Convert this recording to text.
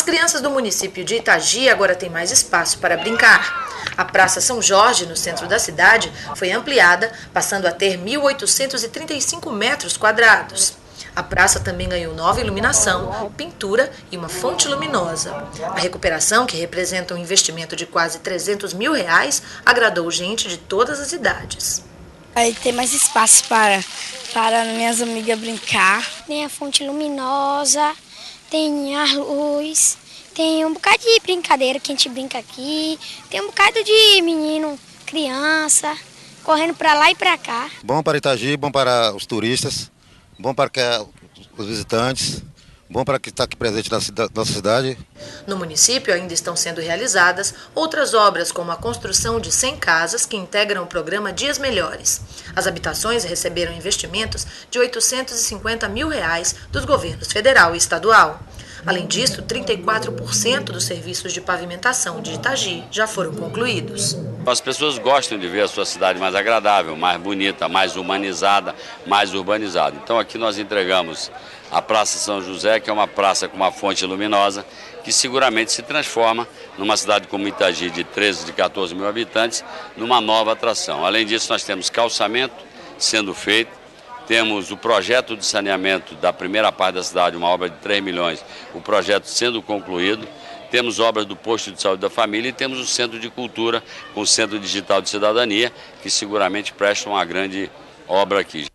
As crianças do município de Itagi agora têm mais espaço para brincar. A Praça São Jorge, no centro da cidade, foi ampliada, passando a ter 1.835 metros quadrados. A praça também ganhou nova iluminação, pintura e uma fonte luminosa. A recuperação, que representa um investimento de quase R$300 mil, agradou gente de todas as idades. Aí tem mais espaço para minhas amigas brincar. Tem a fonte luminosa, tem a luz, tem um bocado de brincadeira que a gente brinca aqui, tem um bocado de menino, criança, correndo para lá e para cá. Bom para Itagi, bom para os turistas. Bom para os visitantes, bom para quem está aqui presente na nossa cidade. No município ainda estão sendo realizadas outras obras, como a construção de 100 casas que integram o programa Dias Melhores. As habitações receberam investimentos de R$850 mil dos governos federal e estadual. Além disso, 34% dos serviços de pavimentação de Itagi já foram concluídos. As pessoas gostam de ver a sua cidade mais agradável, mais bonita, mais humanizada, mais urbanizada. Então aqui nós entregamos a Praça São José, que é uma praça com uma fonte luminosa, que seguramente se transforma numa cidade como Itagi de 13, de 14 mil habitantes, numa nova atração. Além disso, nós temos calçamento sendo feito. Temos o projeto de saneamento da primeira parte da cidade, uma obra de 3 milhões, o projeto sendo concluído. Temos obras do Posto de Saúde da Família e temos o Centro de Cultura com o Centro Digital de Cidadania, que seguramente prestam uma grande obra aqui.